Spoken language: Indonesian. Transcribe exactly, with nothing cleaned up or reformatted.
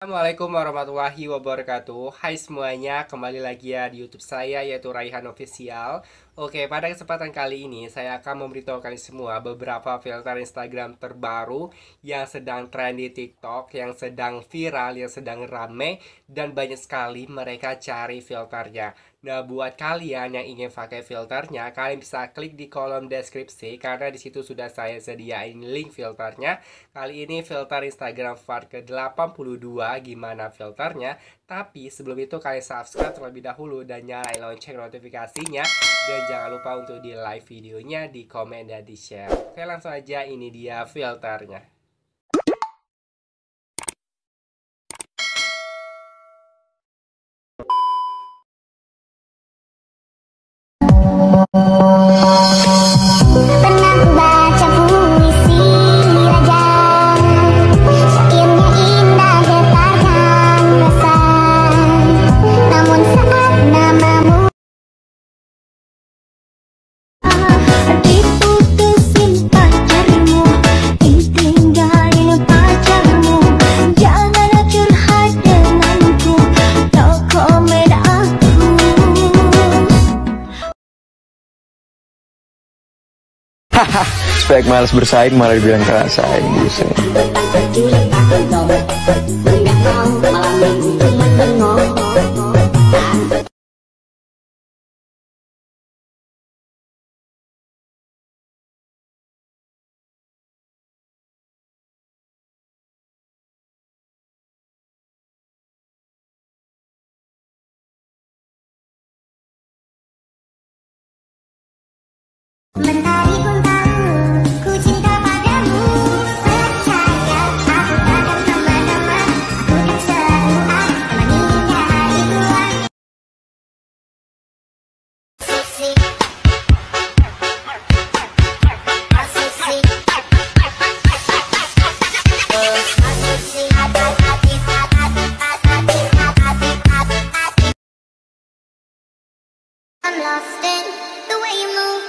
Assalamualaikum warahmatullahi wabarakatuh. Hai semuanya, kembali lagi ya di YouTube saya, yaitu Raihan Official. Oke, pada kesempatan kali ini saya akan memberitahukan semua beberapa filter Instagram terbaru yang sedang trend di TikTok, yang sedang viral, yang sedang rame, dan banyak sekali mereka cari filternya. Nah, buat kalian yang ingin pakai filternya, kalian bisa klik di kolom deskripsi karena disitu sudah saya sediain link filternya. Kali ini filter Instagram part ke delapan puluh dua, gimana filternya. Tapi sebelum itu kalian subscribe terlebih dahulu dan nyalain lonceng notifikasinya, dan jangan lupa untuk di like videonya, di komen dan di share. Oke, langsung aja, ini dia filternya. Spek malas bersaing malah dibilang kalah saing. I'm lost in the way you move.